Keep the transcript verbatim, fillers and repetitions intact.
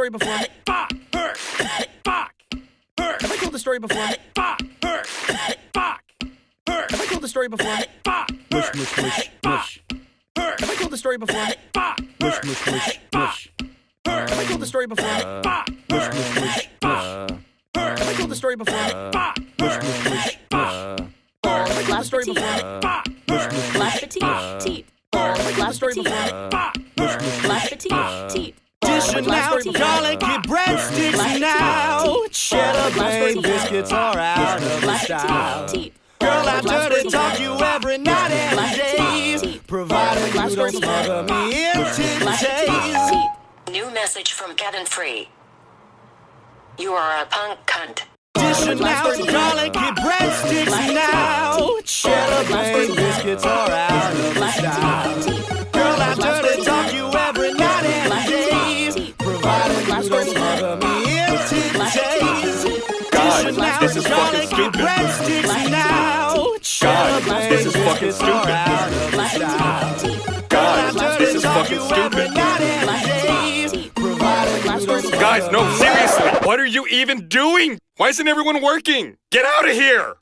story before? Fuck her. Fuck her. Have I told the story before? Fuck her. Fuck her. Have I told the story before? Fuck her. Mush, mush, mush, mush. Have I told the story before? Fuck her. Mush, mush, mush, mush. Have I told the story before? Fuck her. Mush, mush, mush, mush. Have I told the story before? Fuck her. Mush, mush, mush, mush. Have I told the story before? Fuck her. La petite. Have I told the story before? Fuck her. La petite. Dishing out garlicky breadsticks now. Cheddar plain biscuits are out of style. Girl, I dirty talk you every night and day, provided you don't smother me in titties. New message from Kevin Free. You are a punk cunt. Dishing out garlicky breadsticks now. Cheddar plain biscuits are out of style. Girl, I dirty talk you every night and day. God, this is fucking stupid. God, this is fucking stupid. God, this is fucking stupid. Guys, no, seriously, what are you even doing? Why isn't everyone working? Get out of here!